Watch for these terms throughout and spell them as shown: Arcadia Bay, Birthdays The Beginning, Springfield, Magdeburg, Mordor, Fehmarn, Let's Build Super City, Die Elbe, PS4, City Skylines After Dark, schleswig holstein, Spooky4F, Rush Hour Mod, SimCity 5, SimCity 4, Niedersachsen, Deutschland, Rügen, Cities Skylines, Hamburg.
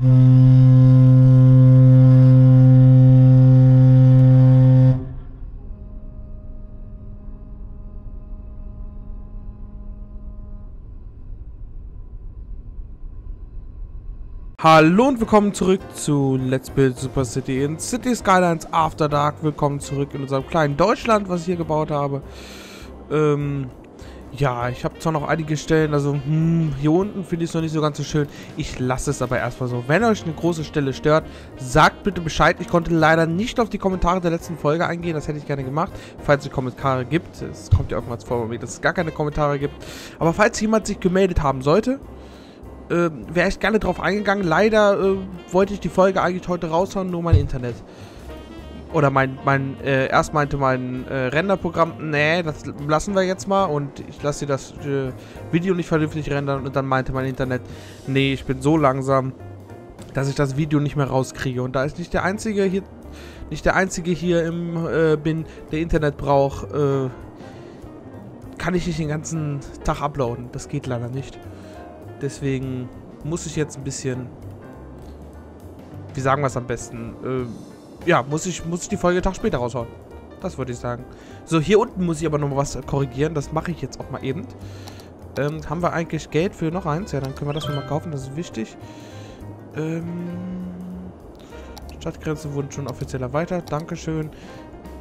Hallo und willkommen zurück zu Let's Build Super City in City Skylines After Dark. Willkommen zurück in unserem kleinen Deutschland, was ich hier gebaut habe. Ja, ich habe zwar noch einige Stellen, also hier unten finde ich es noch nicht so ganz so schön. Ich lasse es aber erstmal so. Wenn euch eine große Stelle stört, sagt bitte Bescheid. Ich konnte leider nicht auf die Kommentare der letzten Folge eingehen, das hätte ich gerne gemacht. Falls es Kommentare gibt, es kommt ja oftmals vor, dass es gar keine Kommentare gibt. Aber falls jemand sich gemeldet haben sollte, wäre ich gerne drauf eingegangen. Leider wollte ich die Folge eigentlich heute raushauen, nur mein Internet. Oder mein Renderprogramm, nee, das lassen wir jetzt mal und ich lasse dir das Video nicht vernünftig rendern und dann meinte mein Internet, nee, ich bin so langsam, dass ich das Video nicht mehr rauskriege. Und da ich nicht der Einzige hier, bin, der Internet braucht, kann ich nicht den ganzen Tag uploaden. Das geht leider nicht. Deswegen muss ich jetzt ein bisschen, wie sagen wir es am besten, ja, muss ich die Folge einen Tag später raushauen. Das würde ich sagen. So, hier unten muss ich aber noch mal was korrigieren. Das mache ich jetzt auch mal eben. Haben wir eigentlich Geld für noch eins? Ja, dann können wir das nochmal kaufen. Das ist wichtig. Stadtgrenzen wurden schon offiziell erweitert. Dankeschön.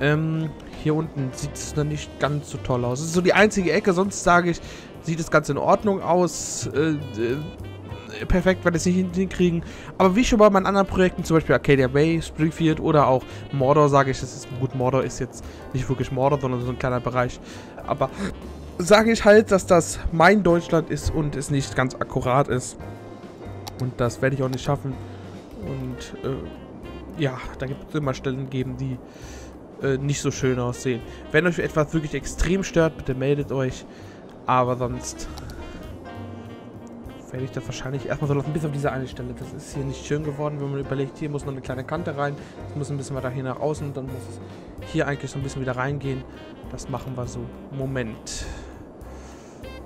Hier unten sieht es dann nicht ganz so toll aus. Das ist so die einzige Ecke. Sonst sage ich, sieht das Ganze in Ordnung aus. Perfekt, weil das nicht hinkriegen. Aber wie schon bei meinen anderen Projekten, zum Beispiel Arcadia Bay, Springfield oder auch Mordor, sage ich, das ist gut. Mordor ist jetzt nicht wirklich Mordor, sondern so ein kleiner Bereich. Aber sage ich halt, dass das mein Deutschland ist und es nicht ganz akkurat ist. Und das werde ich auch nicht schaffen. Und ja, da gibt es immer Stellen geben, die nicht so schön aussehen. Wenn euch etwas wirklich extrem stört, bitte meldet euch. Aber sonst werde ich das wahrscheinlich erstmal so lassen, bis auf diese eine Stelle. Das ist hier nicht schön geworden, wenn man überlegt, hier muss noch eine kleine Kante rein, es muss ein bisschen weiter hier nach außen, dann muss es hier eigentlich so ein bisschen wieder reingehen. Das machen wir so. Moment.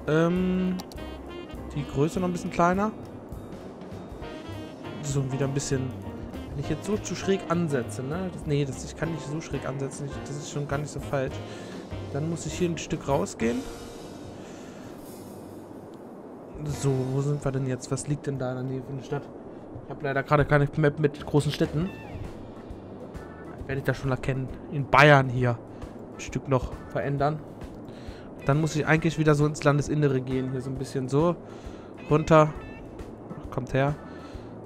Die Größe noch ein bisschen kleiner. So, wieder ein bisschen, wenn ich jetzt so zu schräg ansetze, ne? Nee, ich kann nicht so schräg ansetzen, das ist schon gar nicht so falsch. Dann muss ich hier ein Stück rausgehen. So, wo sind wir denn jetzt? Was liegt denn da in der Nähe von der Stadt? Ich habe leider gerade keine Map mit großen Städten. Werde ich das schon erkennen. In Bayern hier ein Stück noch verändern. Dann muss ich eigentlich wieder so ins Landesinnere gehen. Hier so ein bisschen so. Runter. Kommt her.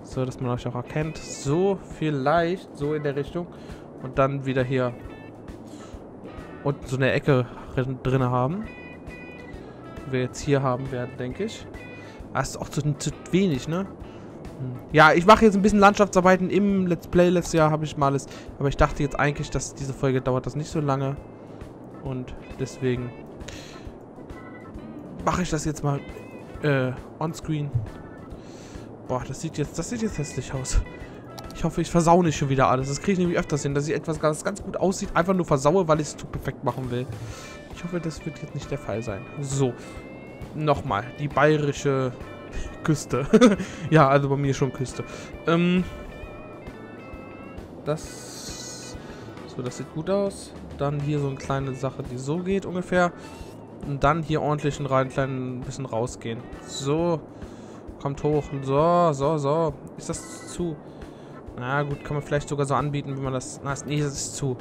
So, dass man euch auch erkennt. So, vielleicht. So in der Richtung. Und dann wieder hier unten so eine Ecke drin haben. Die wir jetzt hier haben werden, denke ich. Das ist auch zu wenig, ne? Ja, ich mache jetzt ein bisschen Landschaftsarbeiten im Let's Play. Letztes Jahr habe ich mal alles. Aber ich dachte jetzt eigentlich, dass diese Folge dauert das nicht so lange. Und deswegen mache ich das jetzt mal on-screen. Boah, das sieht jetzt hässlich aus. Ich hoffe, ich versau nicht schon wieder alles. Das kriege ich nämlich öfters hin, dass ich etwas, das ganz gut aussieht, einfach nur versaue, weil ich es zu perfekt machen will. Ich hoffe, das wird jetzt nicht der Fall sein. So. Nochmal, die bayerische Küste. Ja, also bei mir schon Küste. So, das sieht gut aus. Dann hier so eine kleine Sache, die so geht ungefähr. Und dann hier ordentlich ein klein bisschen rausgehen. So. Kommt hoch. So. Ist das zu? Na gut, kann man vielleicht sogar so anbieten, wenn man das... Nee, das ist zu.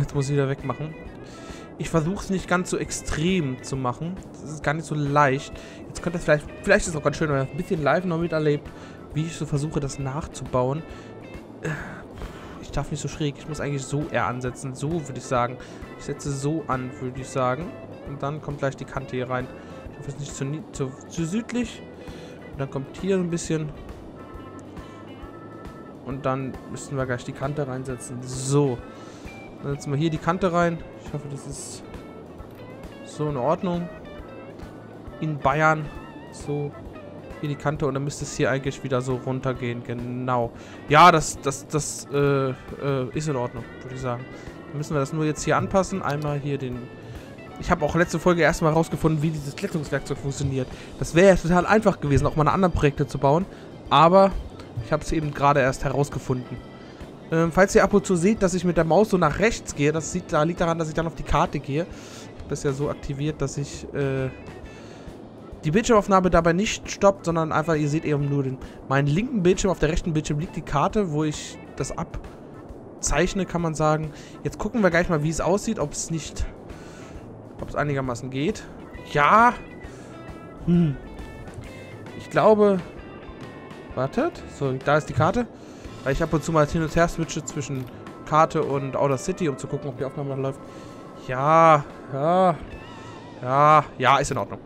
Jetzt muss ich wieder wegmachen. Ich versuche es nicht ganz so extrem zu machen. Das ist gar nicht so leicht. Jetzt könnte das vielleicht ist es auch ganz schön, wenn man ein bisschen live noch miterlebt, wie ich so versuche, das nachzubauen. Ich darf nicht so schräg. Ich muss eigentlich so eher ansetzen. So würde ich sagen. Ich setze so an, würde ich sagen. Und dann kommt gleich die Kante hier rein. Ich hoffe, es ist nicht zu südlich. Und dann kommt hier ein bisschen. Und dann müssten wir gleich die Kante reinsetzen. So. Dann setzen wir hier die Kante rein. Ich hoffe, das ist so in Ordnung. In Bayern. So. Hier die Kante. Und dann müsste es hier eigentlich wieder so runtergehen. Genau. Ja, das ist in Ordnung, würde ich sagen. Dann müssen wir das nur jetzt hier anpassen. Einmal hier den... Ich habe auch letzte Folge erstmal rausgefunden, wie dieses Klettungswerkzeug funktioniert. Das wäre ja total einfach gewesen, auch meine anderen Projekte zu bauen. Aber... Ich habe es eben gerade erst herausgefunden. Falls ihr ab und zu seht, dass ich mit der Maus so nach rechts gehe, das liegt daran, dass ich dann auf die Karte gehe. Ich habe es ja so aktiviert, dass ich die Bildschirmaufnahme dabei nicht stoppt, sondern einfach, ihr seht eben nur meinen linken Bildschirm, auf der rechten Bildschirm liegt die Karte, wo ich das abzeichne, kann man sagen. Jetzt gucken wir gleich mal, wie es aussieht, ob es einigermaßen geht. Ja! Ich glaube... Wartet, so, da ist die Karte. Weil ich ab und zu mal hin und her switche zwischen Karte und Outer City, um zu gucken, ob die Aufnahme noch läuft. Ja, ist in Ordnung.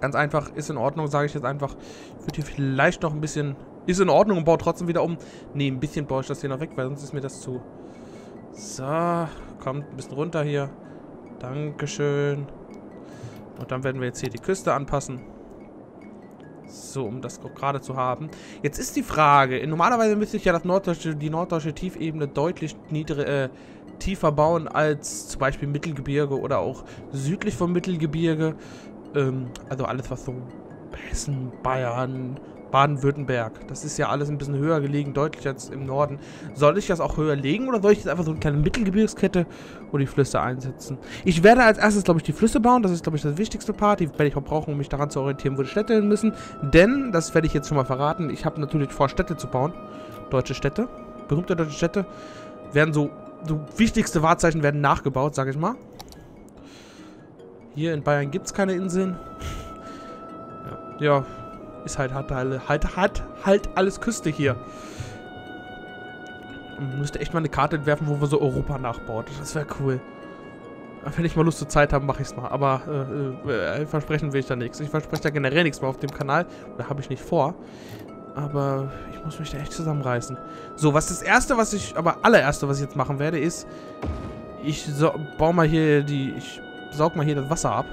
Ganz einfach, ist in Ordnung, sage ich jetzt einfach. Ich würde hier vielleicht noch ein bisschen... Ist in Ordnung und baue trotzdem wieder um. Ne, ein bisschen baue ich das hier noch weg, weil sonst ist mir das zu... So, kommt ein bisschen runter hier. Dankeschön. Und dann werden wir jetzt hier die Küste anpassen. So, um das gerade zu haben. Jetzt ist die Frage, normalerweise müsste ich ja das norddeutsche Tiefebene deutlich tiefer bauen als zum Beispiel Mittelgebirge oder auch südlich vom Mittelgebirge. Also alles, was so Hessen, Bayern, Baden-Württemberg, das ist ja alles ein bisschen höher gelegen, deutlich als im Norden. Soll ich das auch höher legen oder soll ich jetzt einfach so eine kleine Mittelgebirgskette oder die Flüsse einsetzen? Ich werde als erstes, glaube ich, die Flüsse bauen. Das ist, glaube ich, das wichtigste Part. Die werde ich auch brauchen, um mich daran zu orientieren, wo die Städte hin müssen. Denn, das werde ich jetzt schon mal verraten, ich habe natürlich vor, Städte zu bauen. Deutsche Städte, berühmte deutsche Städte, werden so wichtigste Wahrzeichen werden nachgebaut, sage ich mal. Hier in Bayern gibt es keine Inseln. Ja. Ist halt alles Küste hier. Man müsste echt mal eine Karte entwerfen, wo wir so Europa nachbaut. Das wäre cool. Wenn ich mal Lust zur Zeit habe, mache ich es mal. Aber versprechen will ich da nichts. Ich verspreche da generell nichts mehr auf dem Kanal. Da habe ich nicht vor. Aber ich muss mich da echt zusammenreißen. So, was das erste, was ich... Aber allererste, was ich jetzt machen werde, ist... Ich saug mal hier das Wasser ab.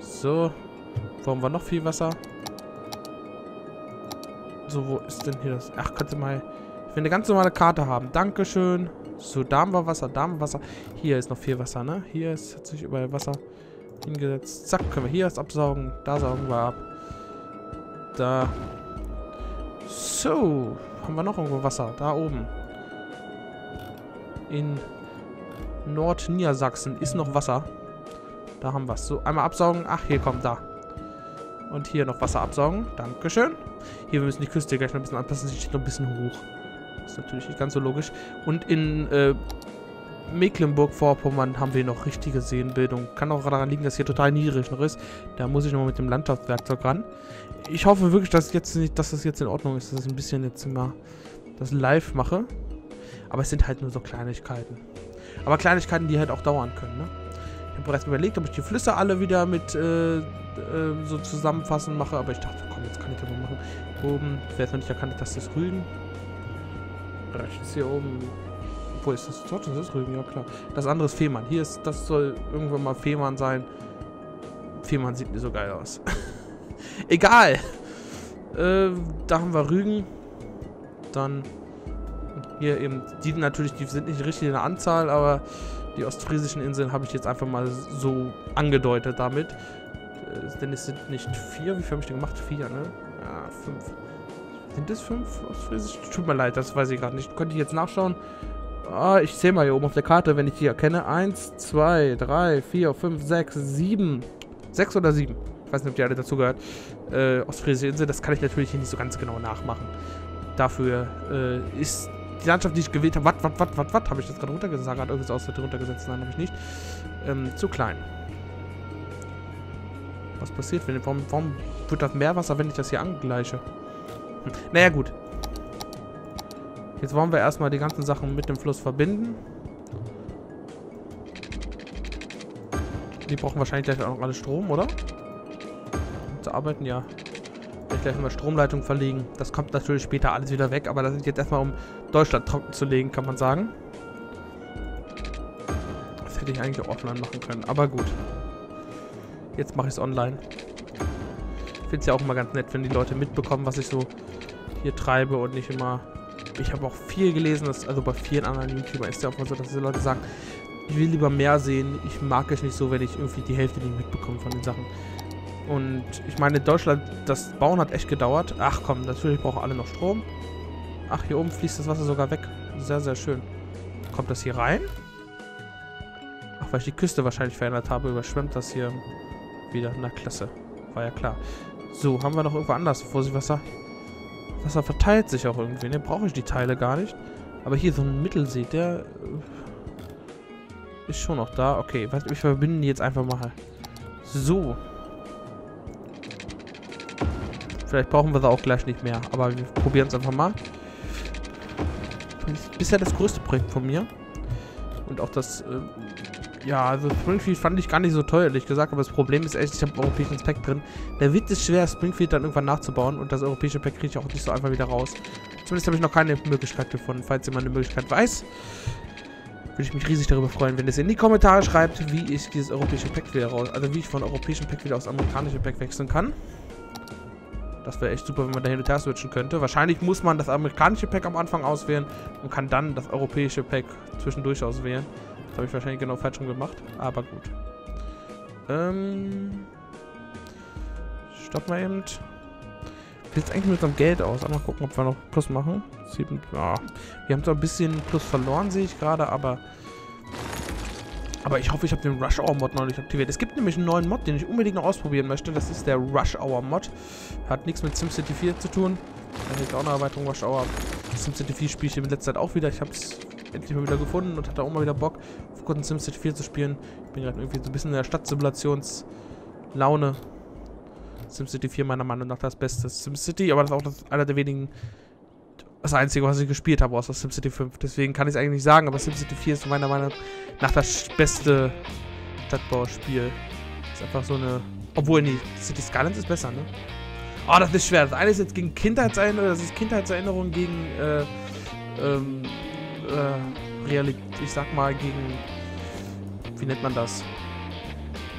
So. Brauchen wir noch viel Wasser. So, wo ist denn hier das? Ach, könnte mal... Ich will eine ganz normale Karte haben. Dankeschön. So, da haben wir Wasser, da haben wir Wasser. Hier ist noch viel Wasser, ne? Hier ist, hat sich überall Wasser hingesetzt. Zack, können wir hier das absaugen. Da saugen wir ab. Da. So. Haben wir noch irgendwo Wasser? Da oben. In Nordniedersachsen ist noch Wasser. Da haben wir es. So, einmal absaugen. Ach, hier kommt da. Und hier noch Wasser absaugen. Dankeschön. Hier, wir müssen die Küste gleich noch ein bisschen anpassen. Sie steht noch ein bisschen hoch. Ist natürlich nicht ganz so logisch. Und in Mecklenburg-Vorpommern haben wir noch richtige Seenbildung. Kann auch daran liegen, dass hier total niedrig noch ist. Da muss ich nochmal mit dem Landschaftswerkzeug ran. Ich hoffe wirklich, dass das jetzt in Ordnung ist, dass ich ein bisschen jetzt immer das live mache. Aber es sind halt nur so Kleinigkeiten. Aber Kleinigkeiten, die halt auch dauern können, ne? Ich habe bereits überlegt, ob ich die Flüsse alle wieder mit so zusammenfassen mache, aber ich dachte, komm, jetzt kann ich das mal machen. Oben, wer es noch nicht erkannt hat, das ist Rügen. Rechts hier oben. Obwohl, ist das dort? Das ist Rügen, ja klar. Das andere ist Fehmarn. Hier ist, das soll irgendwann mal Fehmarn sein. Fehmarn sieht mir so geil aus. Egal. Da haben wir Rügen. Dann hier eben, die natürlich, die sind nicht richtig in der Anzahl, aber die ostfriesischen Inseln habe ich jetzt einfach mal so angedeutet damit. Denn es sind nicht 4. Wie viel habe ich denn gemacht? 4, ne? Ja, 5. Sind es 5 ostfriesisch? Tut mir leid, das weiß ich gerade nicht. Könnte ich jetzt nachschauen? Ah, ich zähle mal hier oben auf der Karte, wenn ich die erkenne. 1, 2, 3, 4, 5, 6, 7. 6 oder 7? Ich weiß nicht, ob die alle dazugehört. Ostfriesische Insel, das kann ich natürlich hier nicht so ganz genau nachmachen. Dafür ist... Die Landschaft, die ich gewählt habe, habe ich das gerade runtergesetzt? Hat irgendwas aus der runtergesetzt? Nein, habe ich nicht. Zu klein. Was passiert? Warum wird das Meerwasser, wenn ich das hier angleiche? Naja, gut. Jetzt wollen wir erstmal die ganzen Sachen mit dem Fluss verbinden. Die brauchen wahrscheinlich gleich auch noch alle Strom, oder? Um zu arbeiten, ja. Gleich mal Stromleitung verlegen. Das kommt natürlich später alles wieder weg, aber das ist jetzt erstmal, um Deutschland trocken zu legen, kann man sagen. Das hätte ich eigentlich auch offline machen können, aber gut. Jetzt mache ich es online. Ich finde es ja auch immer ganz nett, wenn die Leute mitbekommen, was ich so hier treibe und nicht immer... Ich habe auch viel gelesen, dass, also bei vielen anderen YouTubern ist ja auch mal so, dass die Leute sagen, ich will lieber mehr sehen, ich mag es nicht so, wenn ich irgendwie die Hälfte nicht mitbekomme von den Sachen. Und ich meine, in Deutschland, das Bauen hat echt gedauert. Ach komm, natürlich brauchen alle noch Strom. Ach, hier oben fließt das Wasser sogar weg. Sehr, sehr schön. Kommt das hier rein? Ach, weil ich die Küste wahrscheinlich verändert habe, überschwemmt das hier wieder. Na, klasse. War ja klar. So, haben wir noch irgendwo anders. Vorsicht, Wasser. Wasser verteilt sich auch irgendwie. Ne, brauche ich die Teile gar nicht. Aber hier so ein Mittelsee, der ist schon noch da. Okay, ich verbinde die jetzt einfach mal. So. Vielleicht brauchen wir sie auch gleich nicht mehr. Aber wir probieren es einfach mal. Das ist bisher das größte Projekt von mir. Und auch das, ja, also Springfield fand ich gar nicht so teuer, ehrlich gesagt. Aber das Problem ist echt, ich habe einen europäischen Pack drin. Der Witz ist schwer, Springfield dann irgendwann nachzubauen. Und das europäische Pack kriege ich auch nicht so einfach wieder raus. Zumindest habe ich noch keine Möglichkeit gefunden. Falls jemand eine Möglichkeit weiß, würde ich mich riesig darüber freuen, wenn ihr es in die Kommentare schreibt, wie ich dieses europäische Pack wieder raus... Also wie ich von europäischem Pack wieder aufs amerikanische Pack wechseln kann. Das wäre echt super, wenn man da hin und her switchen könnte. Wahrscheinlich muss man das amerikanische Pack am Anfang auswählen und kann dann das europäische Pack zwischendurch auswählen. Das habe ich wahrscheinlich genau falsch rum gemacht, aber gut. Stopp mal eben. Wie sieht es eigentlich mit unserem Geld aus? Mal gucken, ob wir noch Plus machen. 7, ja. Wir haben zwar ein bisschen Plus verloren, sehe ich gerade, aber... Aber ich hoffe, ich habe den Rush Hour Mod noch nicht aktiviert. Es gibt nämlich einen neuen Mod, den ich unbedingt noch ausprobieren möchte. Das ist der Rush Hour Mod. Hat nichts mit SimCity 4 zu tun. Da gibt es auch eine Erweiterung Rush Hour. SimCity 4 spiele ich in letzter Zeit auch wieder. Ich habe es endlich mal wieder gefunden und hatte auch mal wieder Bock, auf kurz SimCity 4 zu spielen. Ich bin gerade irgendwie so ein bisschen in der Stadtsimulationslaune. SimCity 4 meiner Meinung nach das beste SimCity, aber das ist auch einer der wenigen. Das Einzige, was ich gespielt habe, außer SimCity 5. Deswegen kann ich es eigentlich nicht sagen, aber SimCity 4 ist meiner Meinung nach das beste Stadtbauspiel. Ist einfach so eine... Obwohl, nee, City Skylines ist besser, ne? Oh, das ist schwer. Das eine ist jetzt gegen Kindheitserinnerung, das ist Kindheitserinnerung gegen, Realität, ich sag mal, gegen... Wie nennt man das?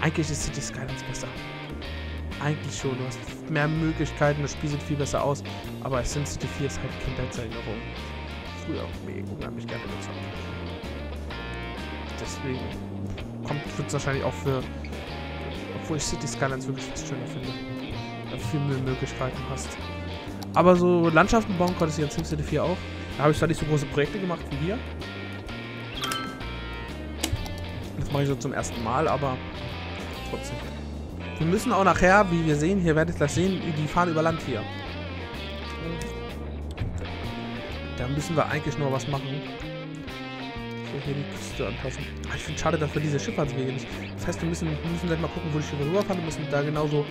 Eigentlich ist City Skylines besser. Eigentlich schon, du hast mehr Möglichkeiten, das Spiel sieht viel besser aus, aber SimCity 4 ist halt Kindheitserinnerung. Früher auch mega unheimlich gerne gezockt. Deswegen wird es wahrscheinlich auch für, obwohl ich City Skylines wirklich fast schöner finde, da viel mehr Möglichkeiten hast. Aber so Landschaften bauen konntest du in SimCity 4 auch. Da habe ich zwar nicht so große Projekte gemacht wie hier. Das mache ich so zum ersten Mal, aber trotzdem. Wir müssen auch nachher, wie wir sehen, hier werdet ihr gleich sehen, die fahren über Land hier. Da müssen wir eigentlich nur was machen. So, hier die Küste anpassen. Ach, ich finde es schade, dass wir diese Schifffahrtswege nicht... Das heißt, wir müssen gleich mal gucken, wo die Schiffe rüberfahren. Wir müssen da genauso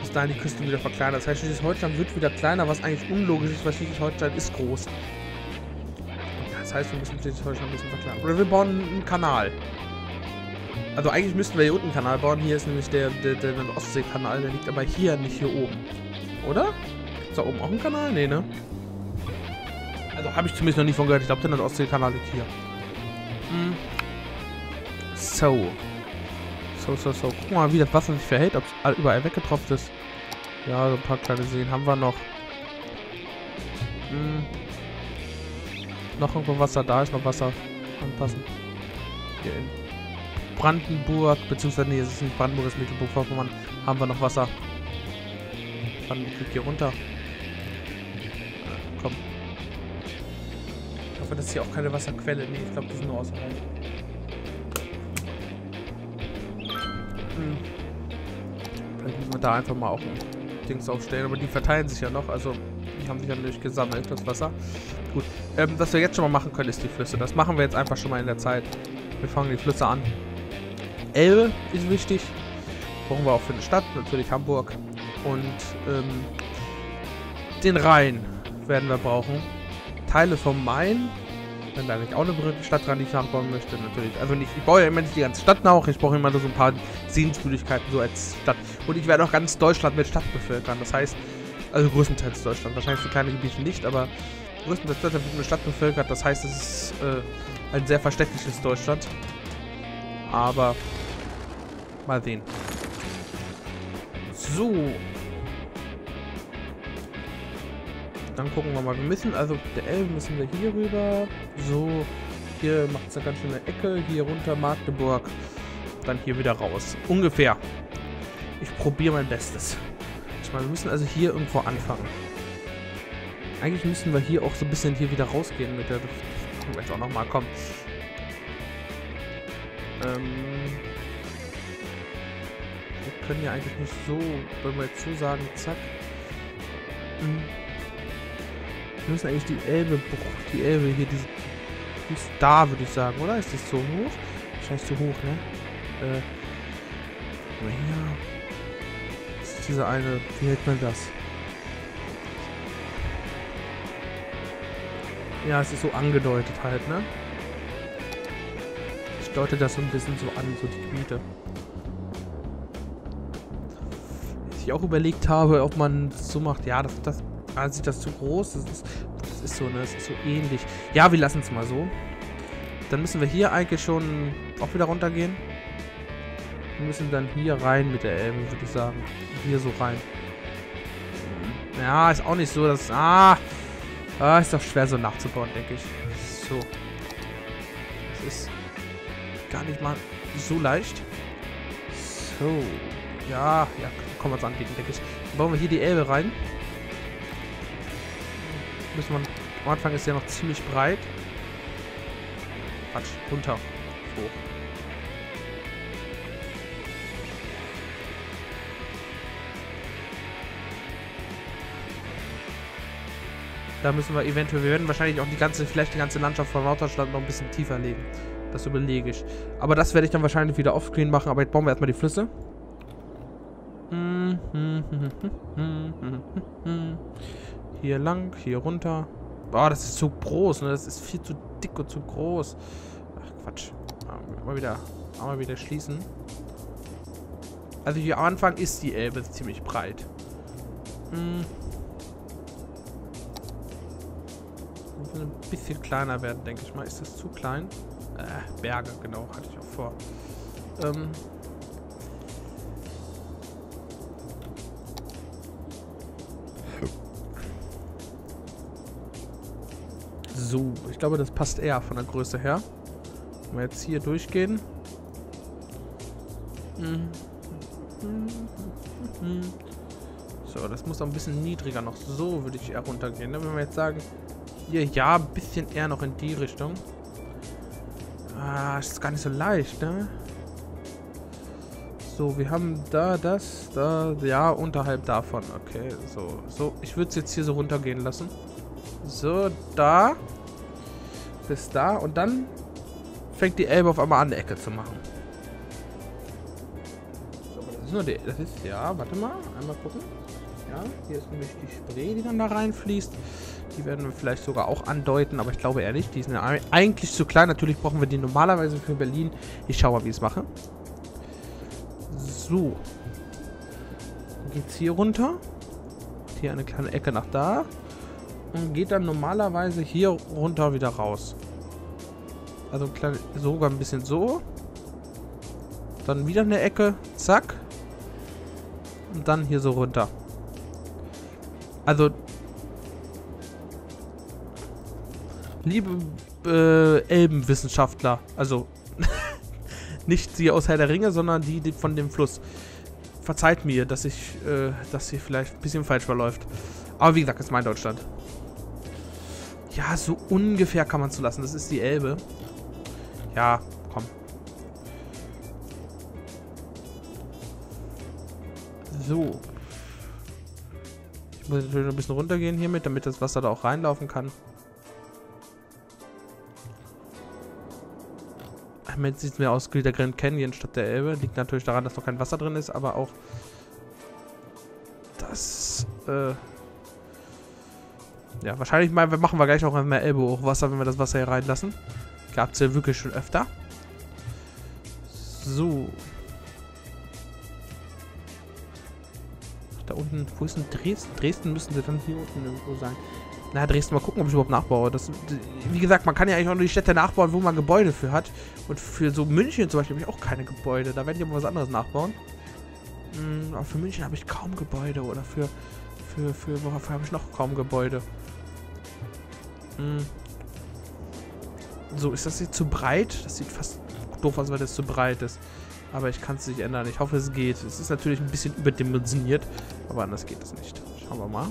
bis dahin die Küste wieder verkleinern. Das heißt, Schleswig-Holstein wird wieder kleiner, was eigentlich unlogisch ist, weil Schleswig-Holstein ist groß. Das heißt, wir müssen Schleswig-Holstein ein bisschen verkleinern. Oder wir bauen einen Kanal. Also eigentlich müssten wir hier unten einen Kanal bauen. Hier ist nämlich der Ostseekanal, der liegt aber hier, nicht hier oben. Oder? Ist da oben auch ein Kanal? Nee, ne? Also habe ich zumindest noch nie von gehört. Ich glaube, der Nordostseekanal liegt hier. Hm. So. Guck mal, wie das Wasser sich verhält, ob es überall weggetropft ist. Ja, so ein paar kleine Seen haben wir noch. Hm. Noch irgendwo Wasser. Da ist noch Wasser. Anpassen. Hier innen. Brandenburg, beziehungsweise, nee, es ist nicht Brandenburg, es ist Mecklenburg-Vorpommern, haben wir noch Wasser. Brandenburg liegt hier runter. Komm. Ich hoffe, das ist hier auch keine Wasserquelle. Nee, ich glaube, das ist nur außerhalb. Hm. Vielleicht müssen wir da einfach mal auch Dings aufstellen, aber die verteilen sich ja noch, also die haben sich ja natürlich gesammelt, das Wasser. Gut, was wir jetzt schon mal machen können, ist die Flüsse. Das machen wir jetzt einfach schon mal in der Zeit. Wir fangen die Flüsse an. Elbe ist wichtig. Brauchen wir auch für eine Stadt, natürlich Hamburg. Und den Rhein werden wir brauchen. Teile vom Main. Wenn da nicht auch eine Stadt dran, die ich nachbauen möchte, natürlich. Also nicht, ich baue ja immer nicht die ganze Stadt nach, ich brauche immer nur so ein paar Sehenswürdigkeiten so als Stadt. Und ich werde auch ganz Deutschland mit Stadt bevölkern. Das heißt, also größtenteils Deutschland. Wahrscheinlich für kleine Gebiete nicht, aber größtenteils Deutschland wird mit Stadt bevölkert. Das heißt, es ist ein sehr verständliches Deutschland. Aber mal sehen. So. Dann gucken wir mal. Wir müssen also der Elbe müssen wir hier rüber. So. Hier macht es eine ganz schöne Ecke. Hier runter Magdeburg. Dann hier wieder raus. Ungefähr. Ich probiere mein Bestes. Wir müssen also hier irgendwo anfangen. Eigentlich müssen wir hier auch so ein bisschen hier wieder rausgehen mit der Luft. Vielleicht auch nochmal, komm. Wir können ja eigentlich nicht so, wenn wir jetzt so sagen, zack. Wir müssen eigentlich die Elbe hier, die ist da, würde ich sagen, oder? Ist das so hoch? Wahrscheinlich zu hoch, ne? Mal hier. Diese eine, wie hält man das? Ja, es ist so angedeutet halt, ne? Ich deute das so ein bisschen so an, so die Gebiete. Was ich auch überlegt habe, ob man das so macht. Ja, also sieht das zu groß. Das ist so, ne? Das ist so ähnlich. Ja, wir lassen es mal so. Dann müssen wir hier eigentlich schon auch wieder runtergehen. Wir müssen dann hier rein mit der Elbe, würde ich sagen. Hier so rein. Ja, ist auch nicht so, dass... ist doch schwer so nachzubauen, denke ich. So. Das ist gar nicht mal so leicht. So. Ja, kann man es anbieten, denke ich. Dann bauen wir hier die Elbe rein. Müssen wir... Am Anfang ist ja noch ziemlich breit. Quatsch, runter. Hoch. Da müssen wir eventuell, wir werden wahrscheinlich auch vielleicht die ganze Landschaft von Norddeutschland noch ein bisschen tiefer legen. Das überlege ich. Aber das werde ich dann wahrscheinlich wieder offscreen machen, aber jetzt bauen wir erstmal die Flüsse. Hier lang, hier runter. Boah, das ist zu groß, ne? Das ist viel zu dick und zu groß. Ach, Quatsch. Mal wieder schließen. Also hier am Anfang ist die Elbe ziemlich breit. Ein bisschen kleiner werden, denke ich mal. Ist das zu klein? Berge, genau, hatte ich auch vor. So, ich glaube, das passt eher von der Größe her. Wenn wir jetzt hier durchgehen. So, das muss auch ein bisschen niedriger noch. So würde ich eher runtergehen. Ne? Wenn wir jetzt sagen... Ja, ein bisschen eher noch in die Richtung. Ist gar nicht so leicht, ne? So, wir haben da das, da, ja, unterhalb davon. Okay, so. Ich würde es jetzt hier so runtergehen lassen. So, da. Bis da. Und dann fängt die Elbe auf einmal an, eine Ecke zu machen. So, das ist nur die, das ist, ja, warte mal. Einmal gucken. Ja, hier ist nämlich die Spree, die dann da reinfließt. Die werden wir vielleicht sogar auch andeuten, aber ich glaube eher nicht. Die sind ja eigentlich zu klein. Natürlich brauchen wir die normalerweise für Berlin. Ich schaue mal, wie ich es mache. So. Geht es hier runter. Hier eine kleine Ecke nach da. Und geht dann normalerweise hier runter wieder raus. Also sogar ein bisschen so. Dann wieder eine Ecke. Zack. Und dann hier so runter. Also... Liebe Elbenwissenschaftler, also nicht die aus Herr der Ringe, sondern die von dem Fluss. Verzeiht mir, dass ich das hier vielleicht ein bisschen falsch verläuft. Aber wie gesagt, das ist mein Deutschland. Ja, so ungefähr kann man es so lassen. Das ist die Elbe. Ja, komm. So. Ich muss natürlich noch ein bisschen runtergehen hiermit, damit das Wasser da auch reinlaufen kann. Jetzt sieht es mir aus wie der Grand Canyon statt der Elbe. Liegt natürlich daran, dass noch kein Wasser drin ist, aber auch das, ja, wahrscheinlich mal, machen wir gleich auch mehr Elbe Hochwasser, wenn wir das Wasser hier reinlassen. Gab es ja wirklich schon öfter. So. Da unten, wo ist denn Dresden? Dresden müssen wir dann hier unten irgendwo sein. Na, Dresden, mal gucken, ob ich überhaupt nachbaue. Das, wie gesagt, man kann ja eigentlich auch nur die Städte nachbauen, wo man Gebäude für hat. Und für so München zum Beispiel habe ich auch keine Gebäude. Da werde ich aber was anderes nachbauen. Aber für München habe ich kaum Gebäude. Oder wofür habe ich noch kaum Gebäude? So, ist das jetzt zu breit? Das sieht fast doof aus, weil das zu breit ist. Aber ich kann es nicht ändern. Ich hoffe, es geht. Es ist natürlich ein bisschen überdimensioniert, aber anders geht es nicht. Schauen wir mal.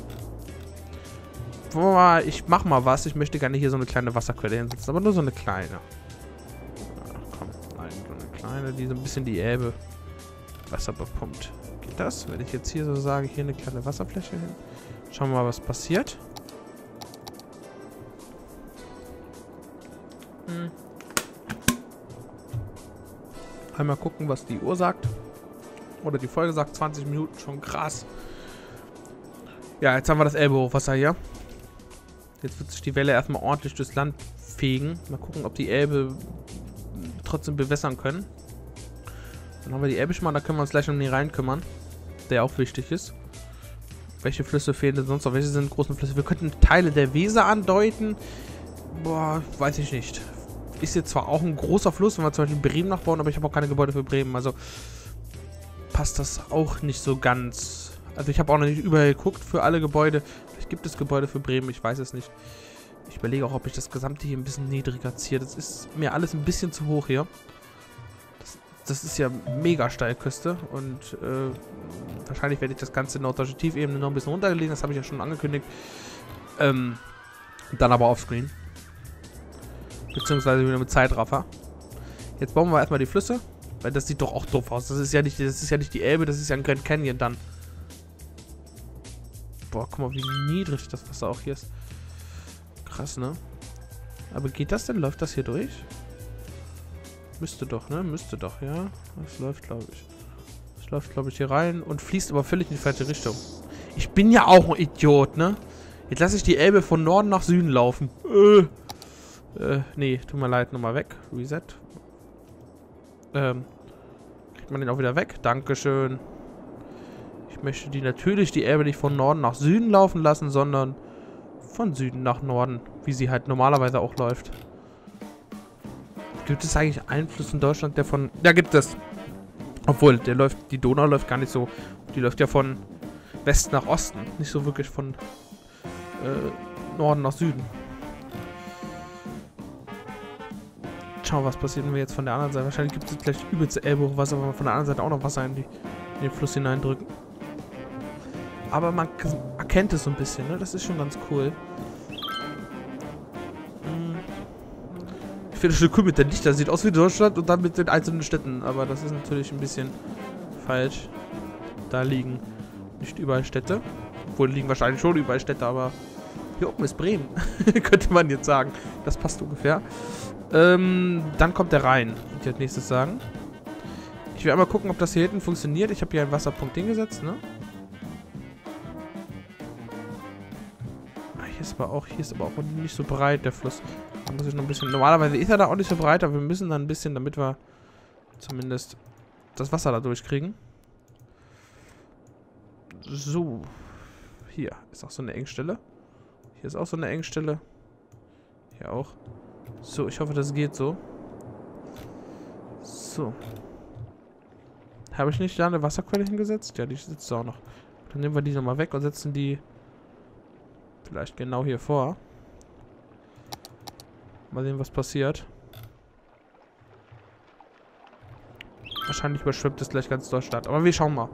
Ich mach mal was. Ich möchte gerne hier so eine kleine Wasserquelle hinsetzen, aber nur so eine kleine. Ach komm, nein, so eine kleine, die so ein bisschen die Elbe Wasser bepumpt. Geht das? Wenn ich jetzt hier so sage, hier eine kleine Wasserfläche hin. Schauen wir mal, was passiert. Einmal gucken, was die Uhr sagt. Oder die Folge sagt, 20 Minuten, schon krass. Ja, jetzt haben wir das Elbe-Hochwasser hier. Jetzt wird sich die Welle erstmal ordentlich durchs Land fegen. Mal gucken, ob die Elbe trotzdem bewässern können. Dann haben wir die Elbe schon mal, da können wir uns gleich um den Rhein kümmern. Der auch wichtig ist. Welche Flüsse fehlen denn sonst noch? Welche sind großen Flüsse? Wir könnten Teile der Weser andeuten. Boah, weiß ich nicht. Ist jetzt zwar auch ein großer Fluss, wenn wir zum Beispiel Bremen nachbauen, aber ich habe auch keine Gebäude für Bremen. Also passt das auch nicht so ganz. Also ich habe auch noch nicht überall geguckt für alle Gebäude. Vielleicht gibt es Gebäude für Bremen, ich weiß es nicht. Ich überlege auch, ob ich das Gesamte hier ein bisschen niedriger ziehe. Das ist mir alles ein bisschen zu hoch hier. Das ist ja mega Steilküste und wahrscheinlich werde ich das Ganze in der norddeutsche Tiefebene noch ein bisschen runtergelegen. Das habe ich ja schon angekündigt. Dann aber offscreen. Beziehungsweise wieder mit Zeitraffer. Jetzt bauen wir erstmal die Flüsse, weil das sieht doch auch doof aus. Das ist ja nicht die Elbe, das ist ja ein Grand Canyon dann. Boah, guck mal, wie niedrig das Wasser auch hier ist. Krass, ne? Aber geht das denn? Läuft das hier durch? Müsste doch, ne? Müsste doch, ja. Das läuft, glaube ich. Das läuft, glaube ich, hier rein und fließt aber völlig in die falsche Richtung. Ich bin ja auch ein Idiot, ne? Jetzt lasse ich die Elbe von Norden nach Süden laufen. Nee, tut mir leid, nochmal weg. Reset. Kriegt man den auch wieder weg? Dankeschön. Ich möchte natürlich die Elbe nicht von Norden nach Süden laufen lassen, sondern von Süden nach Norden, wie sie halt normalerweise auch läuft. Gibt es eigentlich einen Fluss in Deutschland, der von... Ja, gibt es. Obwohl, die Donau läuft gar nicht so. Die läuft ja von Westen nach Osten. Nicht so wirklich von Norden nach Süden. Schauen, was passiert, wenn wir jetzt von der anderen Seite... Wahrscheinlich gibt es gleich übelste Elbe-Hochwasser, wenn wir von der anderen Seite auch noch Wasser in den Fluss hineindrücken. Aber man erkennt es so ein bisschen, ne? Das ist schon ganz cool. Ich finde das schon cool mit der Dichter. Sieht aus wie Deutschland und dann mit den einzelnen Städten. Aber das ist natürlich ein bisschen falsch. Da liegen nicht überall Städte. Obwohl, liegen wahrscheinlich schon überall Städte, aber... Hier oben ist Bremen, könnte man jetzt sagen. Das passt ungefähr. Dann kommt der Rhein, würde ich als nächstes sagen. Ich will einmal gucken, ob das hier hinten funktioniert. Ich habe hier einen Wasserpunkt hingesetzt, ne? Ah, hier ist aber auch nicht so breit, der Fluss. Da muss ich noch ein bisschen. Normalerweise ist er da auch nicht so breit, aber wir müssen da ein bisschen, damit wir zumindest das Wasser da durchkriegen. So. Hier ist auch so eine Engstelle. Hier ist auch so eine Engstelle. Hier auch. So, ich hoffe, das geht so. So. Habe ich nicht da eine Wasserquelle hingesetzt? Ja, die sitzt auch noch. Dann nehmen wir die nochmal weg und setzen die vielleicht genau hier vor. Mal sehen, was passiert. Wahrscheinlich überschwemmt es gleich ganz Deutschland. Aber wir schauen mal.